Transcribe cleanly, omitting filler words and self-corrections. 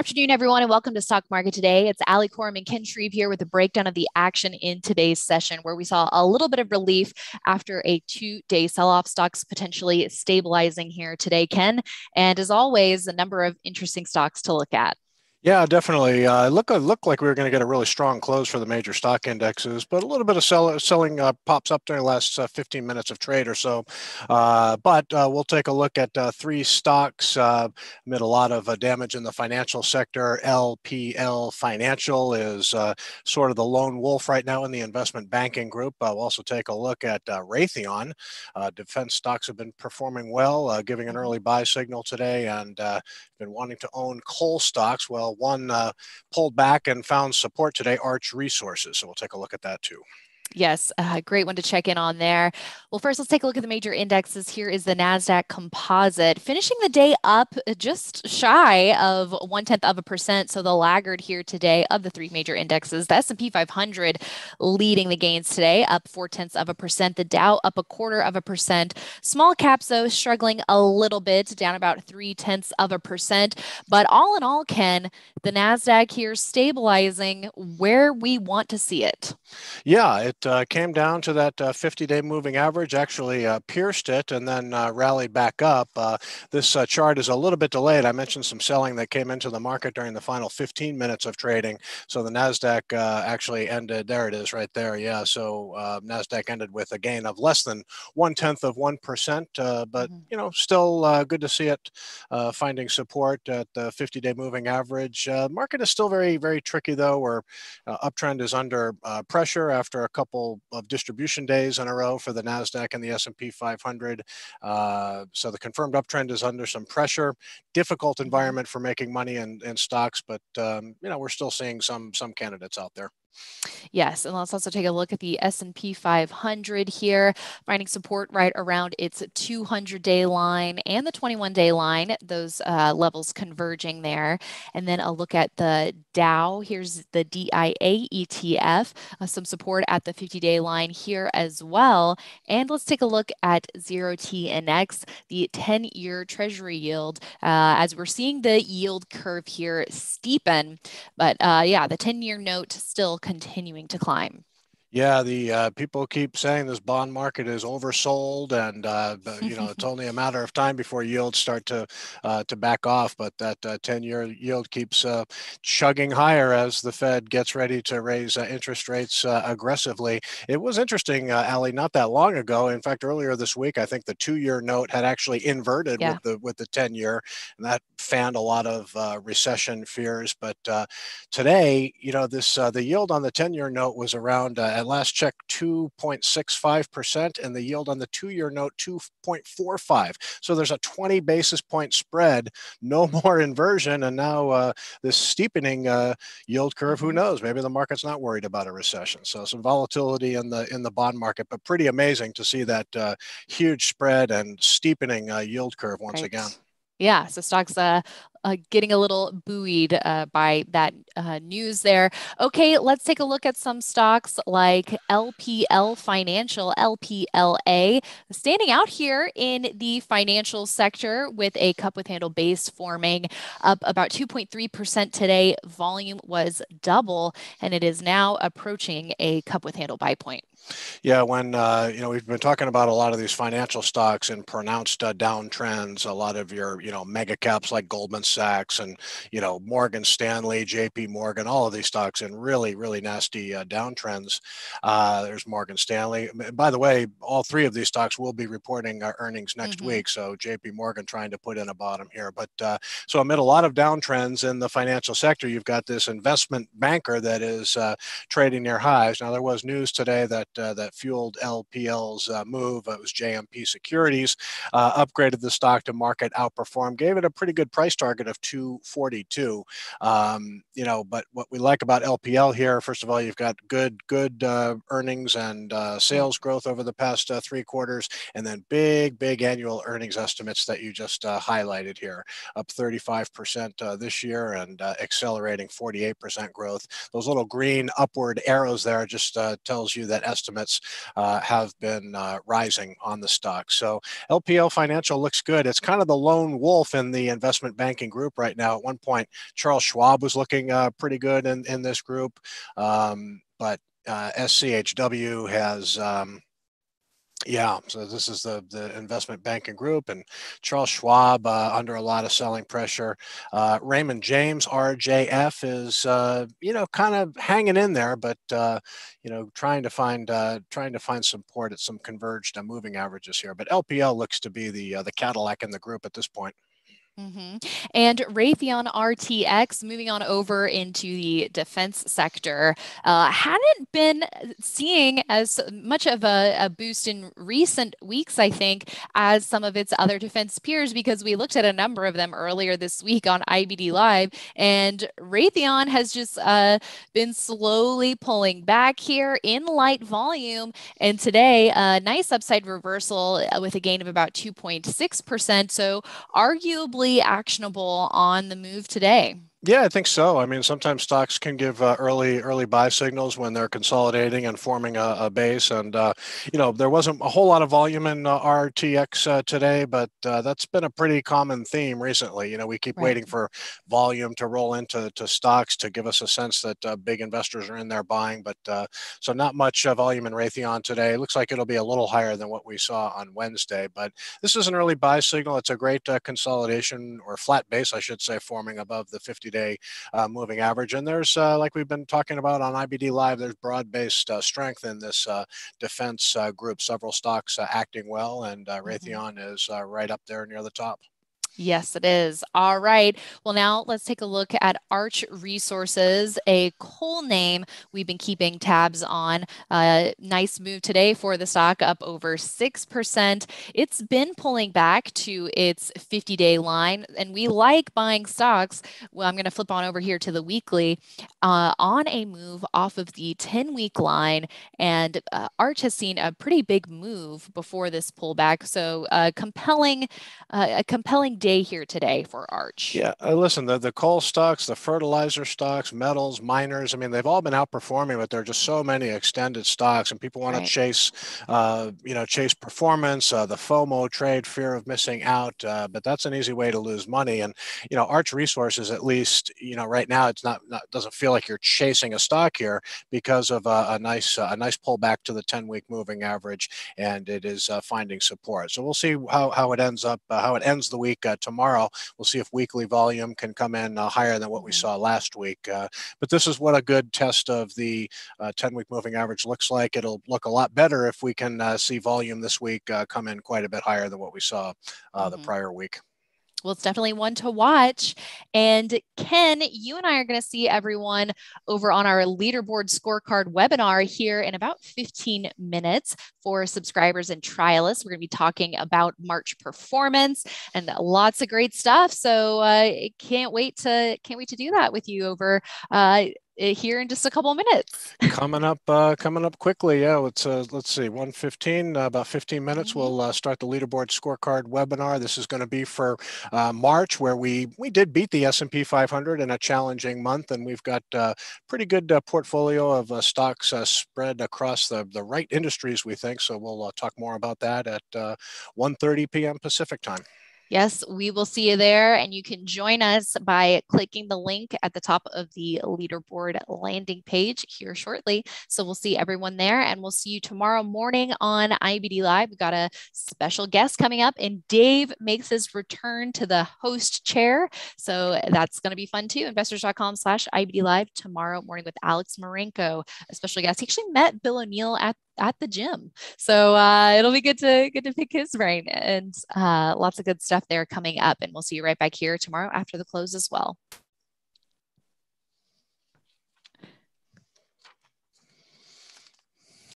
afternoon, everyone, and welcome to Stock Market Today. It's Ali Korm and Ken Shreve here with a breakdown of the action in today's session, where we saw a little bit of relief after a two-day sell-off, stocks potentially stabilizing here today, Ken. And as always, a number of interesting stocks to look at. Yeah, definitely. It looked like we were going to get a really strong close for the major stock indexes, but a little bit of selling pops up during the last 15 minutes of trade or so. But we'll take a look at three stocks amid a lot of damage in the financial sector. LPL Financial is sort of the lone wolf right now in the investment banking group. We'll also take a look at Raytheon. Defense stocks have been performing well, giving an early buy signal today, and been wanting to own coal stocks. Well, one pulled back and found support today, Arch Resources. So we'll take a look at that too. Yes, great one to check in on there. Well, first, let's take a look at the major indexes. Here is the NASDAQ composite, finishing the day up just shy of 0.1%. So the laggard here today of the three major indexes, the S&P 500 leading the gains today, up 0.4%. The Dow up 0.25%. Small caps, though, struggling a little bit, down about 0.3%. But all in all, Ken, the NASDAQ here stabilizing where we want to see it. Yeah, it came down to that 50-day moving average, actually pierced it, and then rallied back up. This chart is a little bit delayed. I mentioned some selling that came into the market during the final 15 minutes of trading. So the NASDAQ actually ended, there it is right there. Yeah, so NASDAQ ended with a gain of less than 0.1%, but, you know, still good to see it finding support at the 50-day moving average. Market is still very, very tricky, though, where uptrend is under pressure after a couple of distribution days in a row for the NASDAQ and the S&P 500. So the confirmed uptrend is under some pressure. Difficult environment for making money in stocks, but you know, we're still seeing some candidates out there. Yes, and let's also take a look at the S&P 500 here, finding support right around its 200-day line and the 21-day line, those levels converging there. And then a look at the Dow. Here's the DIA ETF, some support at the 50-day line here as well. And let's take a look at Zero TNX, the 10-year Treasury yield, as we're seeing the yield curve here steepen. But yeah, the 10-year note still continuing to climb. Yeah, the people keep saying this bond market is oversold, and you know, it's only a matter of time before yields start to back off. But that 10-year yield keeps chugging higher as the Fed gets ready to raise interest rates aggressively. It was interesting, Ali, not that long ago. In fact, earlier this week, I think the 2-year note had actually inverted with the 10-year, and that fanned a lot of recession fears. But today, you know, this the yield on the 10-year note was around, at last check, 2.65%, and the yield on the 2-year note 2.45. So there's a 20 basis point spread, no more inversion, and now this steepening yield curve. Who knows? Maybe the market's not worried about a recession. So some volatility in the bond market, but pretty amazing to see that huge spread and steepening yield curve once again. Yeah, so stocks getting a little buoyed by that news there. Okay, let's take a look at some stocks like LPL Financial, LPLA, standing out here in the financial sector with a cup with handle base forming up about 2.3% today. Volume was double, and it is now approaching a cup with handle buy point. Yeah, when you know, we've been talking about a lot of these financial stocks and pronounced downtrends, a lot of your, you know, mega caps like Goldman Sachs and, you know, Morgan Stanley, JP Morgan, all of these stocks in really, really nasty downtrends. There's Morgan Stanley. By the way, all three of these stocks will be reporting our earnings next week. So JP Morgan trying to put in a bottom here. But so amid a lot of downtrends in the financial sector, you've got this investment banker that is trading near highs. Now, there was news today that fueled LPL's move. It was JMP Securities, upgraded the stock to market outperform, gave it a pretty good price target of 242. You know, but what we like about LPL here, first of all, you've got good earnings and sales growth over the past 3 quarters, and then big annual earnings estimates that you just highlighted here, up 35% this year and accelerating 48% growth. Those little green upward arrows there just tells you that estimates have been rising on the stock. So LPL Financial looks good. It's kind of the lone wolf in the investment banking group right now. At one point, Charles Schwab was looking pretty good in this group, but SCHW has... Yeah, so this is the investment banking group, and Charles Schwab under a lot of selling pressure. Raymond James, RJF, is kind of hanging in there, but trying to find support at some converged moving averages here. But LPL looks to be the Cadillac in the group at this point. Mm-hmm. And Raytheon RTX, moving on over into the defense sector, hadn't been seeing as much of a boost in recent weeks, I think, as some of its other defense peers, because we looked at a number of them earlier this week on IBD Live, and Raytheon has just been slowly pulling back here in light volume. And today, a nice upside reversal with a gain of about 2.6%. So arguably actionable on the move today. Yeah, I think so. I mean, sometimes stocks can give early buy signals when they're consolidating and forming a base. And, there wasn't a whole lot of volume in RTX today, but that's been a pretty common theme recently. You know, we keep right. waiting for volume to roll into stocks to give us a sense that big investors are in there buying. But so not much volume in Raytheon today. It looks like it'll be a little higher than what we saw on Wednesday. But this is an early buy signal. It's a great consolidation, or flat base, I should say, forming above the 50-day moving average. And there's, like we've been talking about on IBD Live, there's broad-based strength in this defense group. Several stocks acting well, and Raytheon mm-hmm. is right up there near the top. Yes, it is. All right. Well, now let's take a look at Arch Resources, a coal name we've been keeping tabs on. Nice move today for the stock, up over 6%. It's been pulling back to its 50-day line, and we like buying stocks. Well, I'm going to flip on over here to the weekly on a move off of the 10-week line, and Arch has seen a pretty big move before this pullback. So a compelling day here today for Arch. Yeah, listen, the coal stocks, the fertilizer stocks, metals, miners, I mean, they've all been outperforming, but there are just so many extended stocks, and people want right. to chase performance, the FOMO trade, fear of missing out, but that's an easy way to lose money. And, Arch Resources, at least, right now, it's not doesn't feel like you're chasing a stock here because of a nice pullback to the 10-week moving average, and it is finding support. So we'll see how it ends up, how it ends the week. Tomorrow, we'll see if weekly volume can come in higher than what we saw last week. But this is what a good test of the 10-week moving average looks like. It'll look a lot better if we can see volume this week come in quite a bit higher than what we saw the prior week. Well, it's definitely one to watch. And Ken, you and I are going to see everyone over on our leaderboard scorecard webinar here in about 15 minutes for subscribers and trialists. We're going to be talking about March performance and lots of great stuff. So can't wait to do that with you over here in just a couple of minutes. Coming up quickly. Yeah, let's see, 1:15, about 15 minutes. Mm-hmm. We'll start the leaderboard scorecard webinar. This is going to be for March, where we did beat the S&P 500 in a challenging month, and we've got a pretty good portfolio of stocks spread across the right industries, we think. So we'll talk more about that at 1:30 p.m. Pacific time. Yes, we will see you there, and you can join us by clicking the link at the top of the leaderboard landing page here shortly. So we'll see everyone there, and we'll see you tomorrow morning on IBD Live. We've got a special guest coming up, and Dave makes his return to the host chair. So that's going to be fun too. Investors.com/IBD Live tomorrow morning with Alex Marenko, a special guest. He actually met Bill O'Neill at the gym. So it'll be good to pick his brain, and lots of good stuff there coming up. And we'll see you right back here tomorrow after the close as well.